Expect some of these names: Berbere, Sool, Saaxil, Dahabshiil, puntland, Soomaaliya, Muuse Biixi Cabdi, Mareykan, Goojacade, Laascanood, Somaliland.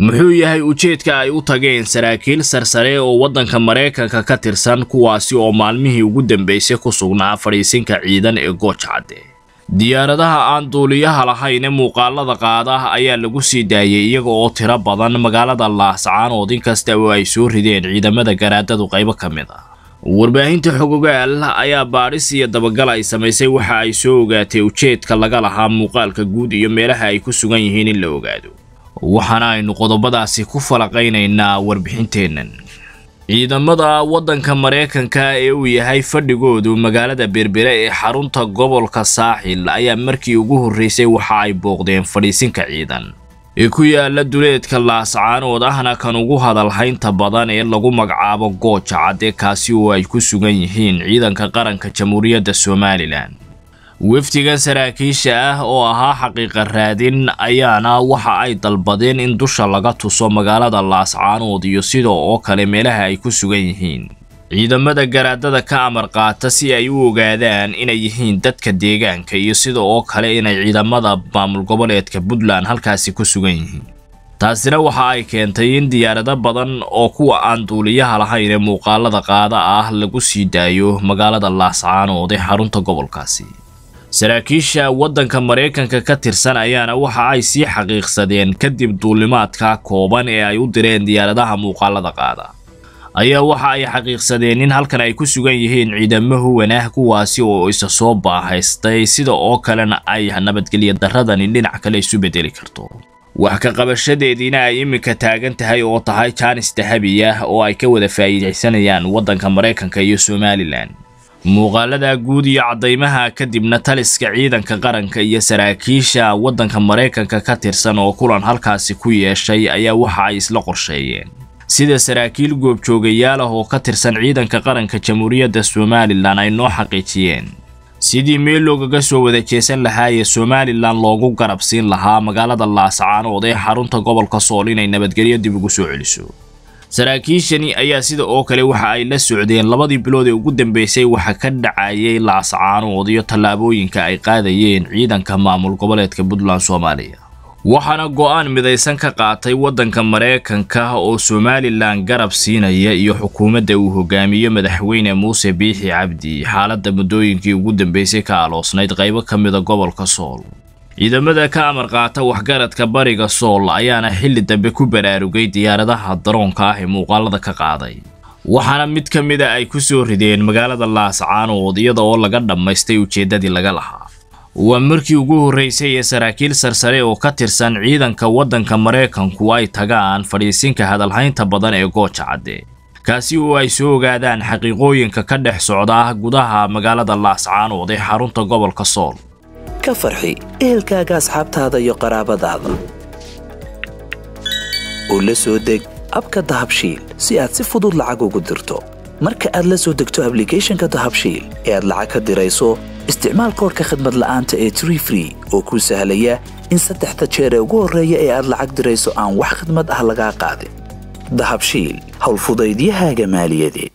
muxuu yahay ujeedka ay u tageen saraakiil sarsare oo wadanka Mareykanka ka tirsan kuwaasi oo maalmihii ugu dambeysay ku sugnaa fariisinka ciidan ee Goojacade diyaaradaha aan duuliyaha lahayn muuqaalada qaada ayaa lagu sii daayay iyaga oo tiro badan magaalada Laascanood inkasta oo ay soo rideen ciidamada garaadadu qayb ka mid ah warbaahinta xogogaal ayaa baaris iyo dabagal ay sameysay waxa ay soo ogaatay ujeedka laga lahaa muuqaalka guud iyo meelaha ay ku sugan yihiin in la ogaado waxana ay qodobadaasi ku falaqaynaynaa warbixinteenan ciidamada wadanka Mareykanka ee uu yahay fadhigoodu magaalada Berbere ee xarunta gobolka Saaxil ayaa markii ugu horeysay waxa ay booqdeen fadhiisinka ciidan ee ku yaala duleedka Laascanood ahna kan ugu hadalhaynta badan ee lagu magacaabo Goojacade kaasi oo ay ku sugan yihiin ciidanka qaranka Jamhuuriyadda Somaliland waftiga saraakiisha ah oo ahaa xaqiiqa raadin ayaana waxa ay dalbadeen in dusha laga tuso magaalada Laascanood iyo sidoo kale meelaha ay ku sugan yihiin ciidamada garaadada ka amar qaata si ay u ogaadaan inay yihiin dadka deegaanka iyo sidoo kale inay ciidamada maamul goboleedka Puntland halkaasi ku sugan yihiin taasina waxa ay keentay in diyaarado badan oo kuwa aan duuliyaha lahayn muuqaalada qaada ah lagu sii daayo magaalada Laascanood ee xarunta gobolkaasi saraakiisha wadanka Mareykanka ka tirsan ayaana waxa ay sii xaqiiqsadeen kadib duulimaadka kooban ee ay u direen diyaaradaha muuqaalada qaada ayaa waxa ay xaqiiqsadeen in halkan ay ku sugan yihiin ciidamada wanaah kuwaasi oo isa soo baahaystay sida oo kalena ay nabadgelyo daradani dhinac kale isu bedeli karto wax ka qabashadeedina ay iminka taagan tahay oo tahay chance dahabi ah oo ay ka wada faa'iideysanayaan wadanka Mareykanka iyo Somaliland muuqaalada guud iyo cadaymaha kadibna taliska ciidanka qaranka iyo saraakiisha wadanka Mareykanka ka tirsan oo kulan halkaasi ku yeeshay ayaa waxa ay isla qorsheeyeen sida saraakiil goobjoogayaal ah oo ka tirsan ciidanka qaranka Jamhuuriyadda Somaliland ay noo xaqiijiyeen sidii meel looga soo wada jeesan lahaa ee Somaliland loogu garabsiin lahaa magaalada Laascanood ee xarunta gobolka Sool inay nabadgelyo dib ugu soo celiso saraakiishani ayaa sida oo kale waxa ay la socdeen labadii bilood ee ugu dambeysay waxa ka dhacayay Laascanood iyo talaabooyinka ay qaadayeen ciidanka maamul goboleedka Puntland Soomaaliya waxana go'aan midaysan ka qaatay wadanka Mareykanka oo Somaliland garab siinaya iyo xukuumadda uu hogaamiyo madaxweyne Muuse Biixi Cabdi xaaladda muddooyinkii ugu dambeysay ka aloosnayd qaybo ka mid ah gobolka Sool ciidamada ka amar qaata waxgaradka bariga Sool ayaana xilli dambe ku baraarugay diyaaradaha daroonka ah ee muuqaalada ka qaaday waxana mid ka mid ah ay ku soo rideen magaalada Laascanood iyada oo laga dhamaystay ujeedadii laga lahaa waa markii ugu horeysay ee saraakiil sarsare oo ka tirsan ciidanka wadanka Mareykanku ay tagaan fariisinka hadalhaynta badan ee Goojacade kaasi oo ay soo ogaadaan xaqiiqooyinka ka dhex socda gudaha magaalada Laascanood ee xarunta gobolka Sool ka farxi ehelkaaga asxaabtaada iyo qaraabadaada oo la soo deg abka dahabshiil si aad si fudud lacag ugu dirto marka aad la soo degto applicationka dahabshiil ee aad lacag ka dirayso isticmaal koodka khidmad la'aanta ee Tree Free oo ku sahlaya in saddexda jeer ee ugu horeeya ee aad lacag dirayso aan wax khidmad ah laga qaadin dahabshiil hawl fudaydiyahaaga maaliyadeed